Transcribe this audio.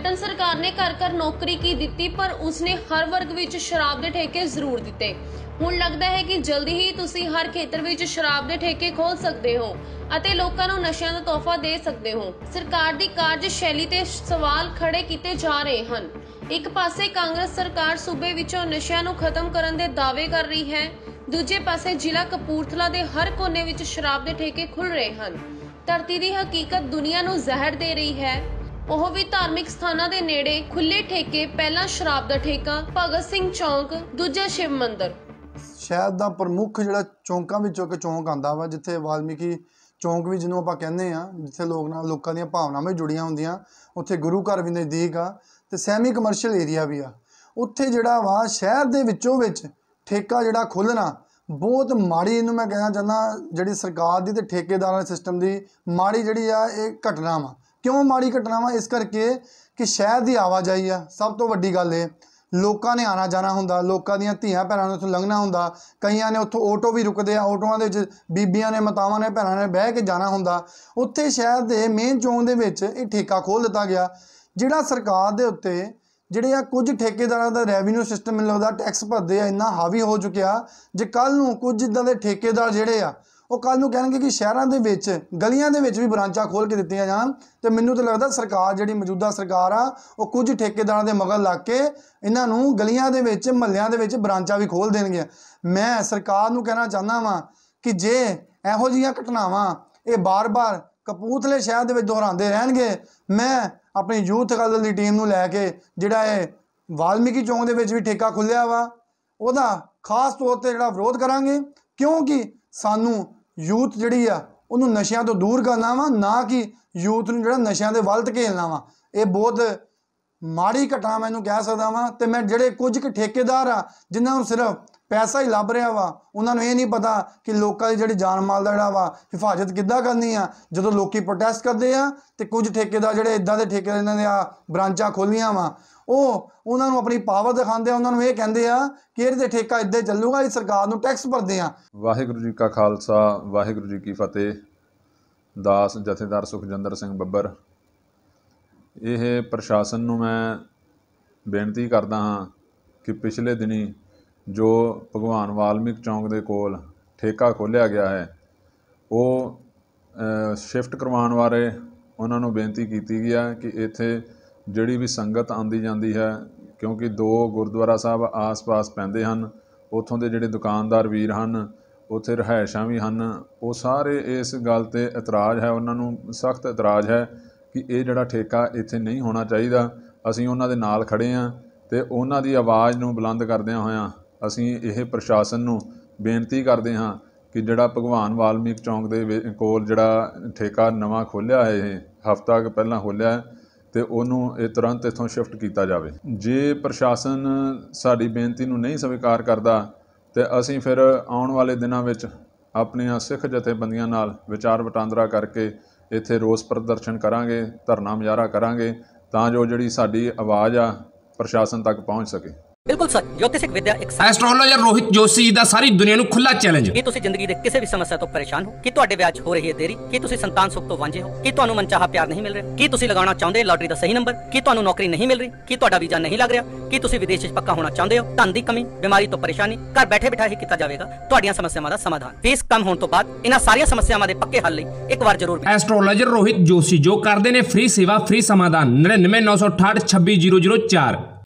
Captain ਸਰਕਾਰ ਨੇ ਘਰ ਘਰ ਨੌਕਰੀ ਕੀ ਦਿੱਤੀ ਪਰ ਉਸਨੇ ਹਰ ਵਰਗ ਵਿੱਚ ਸ਼ਰਾਬ ਦੇ ਠੇਕੇ ਜ਼ਰੂਰ ਦਿੱਤੇ। ਹੁਣ ਲੱਗਦਾ ਹੈ ਕਿ ਜਲਦੀ ਹੀ ਤੁਸੀਂ ਹਰ ਖੇਤਰ ਵਿੱਚ ਸ਼ਰਾਬ ਦੇ ਠੇਕੇ ਖੋਲ ਸਕਦੇ ਹੋ ਅਤੇ ਲੋਕਾਂ ਨੂੰ ਨਸ਼ਿਆਂ ਦਾ ਤੋਹਫਾ ਦੇ ਸਕਦੇ ਹੋ। ਸਰਕਾਰ ਦੀ ਕਾਰਜ ਸ਼ੈਲੀ ਤੇ ਸਵਾਲ ਖੜੇ ਕੀਤੇ ਜਾ ਰਹੇ ਹਨ। ਇੱਕ ਪਾਸੇ ਕਾਂਗਰਸ ਸਰਕਾਰ ਸੂਬੇ ਵਿੱਚੋਂ ਨਸ਼ਿਆਂ ਨੂੰ ਖਤਮ ਕਰਨ ਦੇ ਦਾਅਵੇ ਕਰ ਰਹੀ ਹੈ, ਦੂਜੇ ਪਾਸੇ ਜ਼ਿਲ੍ਹਾ ਕਪੂਰਥਲਾ ਦੇ ਹਰ ਕੋਨੇ ਵਿੱਚ ਸ਼ਰਾਬ ਦੇ ਠੇਕੇ ਖੁੱਲ ਰਹੇ ਹਨ। ਧਰਤੀ ਦੀ ਹਕੀਕਤ ਦੁਨੀਆ ਨੂੰ ਜ਼ਹਿਰ ਦੇ ਰਹੀ ਹੈ, ਉਹ ਵੀ ਧਾਰਮਿਕ ਸਥਾਨਾਂ ਦੇ ਨੇੜੇ ਖੁੱਲੇ ਠੇਕੇ। ਪਹਿਲਾ ਸ਼ਰਾਬ ਦਾ ਠੇਕਾ ਭਗਤ ਸਿੰਘ ਚੌਂਕ, ਦੂਜਾ ਸ਼ਿਵ ਮੰਦਿਰ। ਸ਼ਹਿਰ ਦਾ ਪ੍ਰਮੁੱਖ ਜਿਹੜਾ ਚੌਂਕਾਂ ਵਿੱਚੋਂ ਇੱਕ ਚੌਂਕ ਆਉਂਦਾ ਵਾ, ਜਿੱਥੇ ਵਾਲਮੀਕੀ ਚੌਂਕ ਵੀ ਜਿਹਨੂੰ ਆਪਾਂ ਕਹਿੰਦੇ ਹਾਂ, ਜਿੱਥੇ ਲੋਕਾਂ ਦੀਆਂ ਭਾਵਨਾਵਾਂ ਜੁੜੀਆਂ ਹੁੰਦੀਆਂ, ਉੱਥੇ ਗੁਰੂ ਘਰ ਵੀ ਨਜ਼ਦੀਕ ਆ ਅਤੇ ਸੈਮੀ ਕਮਰਸ਼ੀਅਲ ਏਰੀਆ ਵੀ ਆ। ਉੱਥੇ ਜਿਹੜਾ ਵਾ ਸ਼ਹਿਰ ਦੇ ਵਿੱਚੋਂ ਵਿੱਚ ਠੇਕਾ ਜਿਹੜਾ ਖੋਲ੍ਹਣਾ ਬਹੁਤ ਮਾੜੀ, ਇਹਨੂੰ ਮੈਂ ਕਹਿਣਾ ਚਾਹੁੰਦਾ ਜਿਹੜੀ ਸਰਕਾਰ ਦੀ ਅਤੇ ਠੇਕੇਦਾਰਾਂ ਦੇ ਸਿਸਟਮ ਦੀ ਮਾੜੀ ਜਿਹੜੀ ਆ ਇਹ ਘਟਨਾ ਵਾ। ਕਿਉਂ ਮਾੜੀ ਘਟਨਾ ਵਾ? ਇਸ ਕਰਕੇ ਕਿ ਸ਼ਹਿਰ ਦੀ ਆਵਾਜਾਈ ਆ ਸਭ ਤੋਂ ਵੱਡੀ ਗੱਲ। ਇਹ ਲੋਕਾਂ ਨੇ ਆਉਣਾ ਜਾਣਾ ਹੁੰਦਾ, ਲੋਕਾਂ ਦੀਆਂ ਧੀਆਂ ਭੈਣਾਂ ਨੇ ਉੱਥੋਂ ਲੰਘਣਾ ਹੁੰਦਾ, ਕਈਆਂ ਨੇ ਉੱਥੋਂ ਆਟੋ ਵੀ ਰੁਕਦੇ ਆ, ਆਟੋਆਂ ਦੇ ਵਿੱਚ ਬੀਬੀਆਂ ਨੇ, ਮਾਤਾਵਾਂ ਨੇ, ਭੈਣਾਂ ਨੇ ਬਹਿ ਕੇ ਜਾਣਾ ਹੁੰਦਾ। ਉੱਥੇ ਸ਼ਹਿਰ ਦੇ ਮੇਨ ਚੌਂਕ ਦੇ ਵਿੱਚ ਇਹ ਠੇਕਾ ਖੋਲ੍ਹ ਦਿੱਤਾ ਗਿਆ, ਜਿਹੜਾ ਸਰਕਾਰ ਦੇ ਉੱਤੇ ਜਿਹੜੇ ਆ ਕੁਝ ਠੇਕੇਦਾਰਾਂ ਦਾ ਰੈਵਨਿਊ ਸਿਸਟਮ ਮੈਨੂੰ ਲੱਗਦਾ ਟੈਕਸ ਭਰਦੇ ਆ ਇੰਨਾ ਹਾਵੀ ਹੋ ਚੁੱਕਿਆ, ਜੇ ਕੱਲ੍ਹ ਨੂੰ ਕੁਝ ਇੱਦਾਂ ਦੇ ਠੇਕੇਦਾਰ ਜਿਹੜੇ ਆ ਉਹ ਕੱਲ੍ਹ ਨੂੰ ਕਹਿਣਗੇ ਕਿ ਸ਼ਹਿਰਾਂ ਦੇ ਵਿੱਚ ਗਲੀਆਂ ਦੇ ਵਿੱਚ ਵੀ ਬ੍ਰਾਂਚਾਂ ਖੋਲ੍ਹ ਕੇ ਦਿੱਤੀਆਂ ਜਾਣ, ਅਤੇ ਮੈਨੂੰ ਤਾਂ ਲੱਗਦਾ ਸਰਕਾਰ ਜਿਹੜੀ ਮੌਜੂਦਾ ਸਰਕਾਰ ਆ ਉਹ ਕੁਝ ਠੇਕੇਦਾਰਾਂ ਦੇ ਮਗਰ ਲੱਗ ਕੇ ਇਹਨਾਂ ਨੂੰ ਗਲੀਆਂ ਦੇ ਵਿੱਚ, ਮਹੱਲਿਆਂ ਦੇ ਵਿੱਚ ਬ੍ਰਾਂਚਾਂ ਵੀ ਖੋਲ੍ਹ ਦੇਣਗੀਆਂ। ਮੈਂ ਸਰਕਾਰ ਨੂੰ ਕਹਿਣਾ ਚਾਹੁੰਦਾ ਵਾਂ ਕਿ ਜੇ ਇਹੋ ਜਿਹੀਆਂ ਘਟਨਾਵਾਂ ਇਹ ਬਾਰ-ਬਾਰ ਕਪੂਰਥਲੇ ਸ਼ਹਿਰ ਦੇ ਵਿੱਚ ਦੁਹਰਾਉਂਦੇ ਰਹਿਣਗੇ, ਮੈਂ ਆਪਣੀ ਯੂਥ ਅਕਾਲੀ ਦੀ ਟੀਮ ਨੂੰ ਲੈ ਕੇ ਜਿਹੜਾ ਇਹ ਵਾਲਮੀਕੀ ਚੌਂਕ ਦੇ ਵਿੱਚ ਵੀ ਠੇਕਾ ਖੁੱਲ੍ਹਿਆ ਵਾ ਉਹਦਾ ਖਾਸ ਤੌਰ 'ਤੇ ਜਿਹੜਾ ਵਿਰੋਧ ਕਰਾਂਗੇ, ਕਿਉਂਕਿ ਸਾਨੂੰ ਯੂਥ ਜਿਹੜੀ ਆ ਉਹਨੂੰ ਨਸ਼ਿਆਂ ਤੋਂ ਦੂਰ ਕਰਨਾ ਵਾ, ਨਾ ਕਿ ਯੂਥ ਨੂੰ ਜਿਹੜਾ ਨਸ਼ਿਆਂ ਦੇ ਵੱਲ ਧਕੇਲਣਾ ਵਾ। ਇਹ ਬਹੁਤ ਮਾੜੀ ਘਟਨਾ ਮੈਨੂੰ ਕਹਿ ਸਕਦਾ ਵਾਂ, ਅਤੇ ਮੈਂ ਜਿਹੜੇ ਕੁਝ ਕੁ ਠੇਕੇਦਾਰ ਆ ਜਿਨ੍ਹਾਂ ਨੂੰ ਸਿਰਫ ਪੈਸਾ ਹੀ ਲੱਭ ਰਿਹਾ ਵਾ, ਉਹਨਾਂ ਨੂੰ ਇਹ ਨਹੀਂ ਪਤਾ ਕਿ ਲੋਕਾਂ ਦੀ ਜਿਹੜੀ ਜਾਨ ਮਾਲ ਦਾ ਜਿਹੜਾ ਵਾ ਹਿਫਾਜ਼ਤ ਕਿੱਦਾਂ ਕਰਨੀ ਆ। ਜਦੋਂ ਲੋਕ ਪ੍ਰੋਟੈਸਟ ਕਰਦੇ ਆ ਅਤੇ ਕੁਝ ਠੇਕੇਦਾਰ ਜਿਹੜੇ ਇੱਦਾਂ ਦੇ ਠੇਕੇਦਾਰ ਇਹਨਾਂ ਨੇ ਆ ਬ੍ਰਾਂਚਾਂ ਖੋਲ੍ਹੀਆਂ ਵਾ, ਉਹ ਉਹਨਾਂ ਨੂੰ ਆਪਣੀ ਪਾਵਰ ਦਿਖਾਉਂਦੇ ਆ, ਉਹਨਾਂ ਨੂੰ ਇਹ ਕਹਿੰਦੇ ਆ ਕਿ ਇਹਦੇ ਠੇਕਾ ਇੱਦਾਂ ਚੱਲੂਗਾ, ਇਹ ਸਰਕਾਰ ਨੂੰ ਟੈਕਸ ਭਰਦੇ ਆ। ਵਾਹਿਗੁਰੂ ਜੀ ਕਾ ਖਾਲਸਾ, ਵਾਹਿਗੁਰੂ ਜੀ ਕੀ ਫਤਿਹ। ਦਾਸ ਜਥੇਦਾਰ ਸੁਖਜਿੰਦਰ ਸਿੰਘ ਬੱਬਰ। ਇਹ ਪ੍ਰਸ਼ਾਸਨ ਨੂੰ ਮੈਂ ਬੇਨਤੀ ਕਰਦਾ ਹਾਂ ਕਿ ਪਿਛਲੇ ਦਿਨੀ ਜੋ ਭਗਵਾਨ ਵਾਲਮੀਕ ਚੌਂਕ ਦੇ ਕੋਲ ਠੇਕਾ ਖੋਲ੍ਹਿਆ ਗਿਆ ਹੈ ਉਹ ਸ਼ਿਫਟ ਕਰਵਾਉਣ ਬਾਰੇ ਉਹਨਾਂ ਨੂੰ ਬੇਨਤੀ ਕੀਤੀ ਗਈ ਹੈ ਕਿ ਇੱਥੇ ਜਿਹੜੀ ਵੀ ਸੰਗਤ ਆਉਂਦੀ ਜਾਂਦੀ ਹੈ, ਕਿਉਂਕਿ ਦੋ ਗੁਰਦੁਆਰਾ ਸਾਹਿਬ ਆਸ-ਪਾਸ ਪੈਂਦੇ ਹਨ, ਉੱਥੋਂ ਦੇ ਜਿਹੜੇ ਦੁਕਾਨਦਾਰ ਵੀਰ ਹਨ, ਉੱਥੇ ਰਿਹਾਇਸ਼ਾਂ ਵੀ ਹਨ, ਉਹ ਸਾਰੇ ਇਸ ਗੱਲ 'ਤੇ ਇਤਰਾਜ਼ ਹੈ, ਉਹਨਾਂ ਨੂੰ ਸਖਤ ਇਤਰਾਜ਼ ਹੈ ਕਿ ਇਹ ਜਿਹੜਾ ਠੇਕਾ ਇੱਥੇ ਨਹੀਂ ਹੋਣਾ ਚਾਹੀਦਾ। ਅਸੀਂ ਉਹਨਾਂ ਦੇ ਨਾਲ ਖੜ੍ਹੇ ਹਾਂ ਅਤੇ ਉਹਨਾਂ ਦੀ ਆਵਾਜ਼ ਨੂੰ ਬੁਲੰਦ ਕਰਦਿਆਂ ਹੋਇਆਂ ਅਸੀਂ ਇਹ ਪ੍ਰਸ਼ਾਸਨ ਨੂੰ ਬੇਨਤੀ ਕਰਦੇ ਹਾਂ ਕਿ ਜਿਹੜਾ ਭਗਵਾਨ ਵਾਲਮੀਕ ਚੌਂਕ ਦੇ ਕੋਲ ਜਿਹੜਾ ਠੇਕਾ ਨਵਾਂ ਖੋਲ੍ਹਿਆ ਹੈ, ਇਹ ਹਫ਼ਤਾ ਕੁ ਪਹਿਲਾਂ ਖੋਲ੍ਹਿਆ ਹੈ, ਅਤੇ ਉਹਨੂੰ ਇਹ ਤੁਰੰਤ ਇੱਥੋਂ ਸ਼ਿਫਟ ਕੀਤਾ ਜਾਵੇ। ਜੇ ਪ੍ਰਸ਼ਾਸਨ ਸਾਡੀ ਬੇਨਤੀ ਨੂੰ ਨਹੀਂ ਸਵੀਕਾਰ ਕਰਦਾ ਤਾਂ ਅਸੀਂ ਫਿਰ ਆਉਣ ਵਾਲੇ ਦਿਨਾਂ ਵਿੱਚ ਆਪਣੀਆਂ ਸਿੱਖ ਜਥੇਬੰਦੀਆਂ ਨਾਲ ਵਿਚਾਰ ਵਟਾਂਦਰਾ ਕਰਕੇ ਇੱਥੇ ਰੋਸ ਪ੍ਰਦਰਸ਼ਨ ਕਰਾਂਗੇ, ਧਰਨਾ ਮੁਜ਼ਾਹਰਾ ਕਰਾਂਗੇ, ਤਾਂ ਜੋ ਜਿਹੜੀ ਸਾਡੀ ਆਵਾਜ਼ ਆ ਪ੍ਰਸ਼ਾਸਨ ਤੱਕ ਪਹੁੰਚ ਸਕੇ। ਬਿਲਕੁਲ ਸਰ, ਜੋਤਿਸ਼ਕ ਵਿਦਿਆ ਇੱਕ ਐਸਟ੍ਰੋਲੋਜਰ ਰੋਹਿਤ ਜੋਸ਼ੀ ਦਾ ਸਾਰੀ ਦੁਨੀਆ ਨੂੰ ਖੁੱਲਾ ਚੈਲੰਜ। ਕੀ ਤੁਸੀਂ ਜ਼ਿੰਦਗੀ ਦੇ ਕਿਸੇ ਵੀ ਸਮੱਸਿਆ ਤੋਂ ਪਰੇਸ਼ਾਨ ਹੋ? ਕੀ ਤੁਹਾਡੇ ਵਿਆਹ 'ਚ ਹੋ ਰਹੀ ਹੈ ਦੇਰੀ? ਕੀ ਤੁਸੀਂ ਸੰਤਾਨ ਸੁੱਖ ਤੋਂ ਵਾਂਝੇ ਹੋ? ਕੀ ਤੁਹਾਨੂੰ ਮਨਚਾਹਾ ਪਿਆਰ ਨਹੀਂ ਮਿਲ ਰਿਹਾ? ਕੀ ਤੁਸੀਂ ਲਗਾਉਣਾ ਚਾਹੁੰਦੇ ਲਾਟਰੀ ਦਾ ਸਹੀ ਨੰਬਰ? ਕੀ ਤੁਹਾਨੂੰ ਨੌਕਰੀ ਨਹੀਂ ਮਿਲ ਰਹੀ? ਕੀ ਤੁਹਾਡਾ ਵੀਜ਼ਾ ਨਹੀਂ ਲੱਗ ਰਿਹਾ? ਕੀ ਤੁਸੀਂ ਵਿਦੇਸ਼ 'ਚ ਪੱਕਾ ਹੋਣਾ ਚਾਹੁੰਦੇ ਹੋ? ਧਨ ਦੀ ਕਮੀ, ਬਿਮਾਰੀ ਤੋਂ ਪਰੇਸ਼ਾਨੀ, ਘਰ ਬੈਠੇ ਬਿਠਾਏ ਹੀ ਕੀਤਾ ਜਾਵੇਗਾ ਤੁਹਾਡੀਆਂ ਸਮੱਸਿਆਵਾਂ ਦਾ ਸਮਾਧਾਨ। ਫੀਸ ਕਮ ਹੋਣ ਤੋਂ ਬਾਅਦ ਇਹਨਾਂ ਸਾਰੀਆਂ ਸਮੱਸਿਆਵਾਂ ਦੇ ਪੱਕੇ ਹੱਲ ਲਈ ਇੱਕ ਵਾਰ ਜ਼ਰੂਰ ਐਸਟ੍ਰੋਲੋਜਰ ਰੋਹਿਤ ਜੋਸ਼ੀ ਜੋ ਕਰਦੇ ਨੇ ਫ੍ਰੀ ਸੇਵਾ, ਫ੍ਰੀ ਸਮਾਧਾਨ 9998 26004।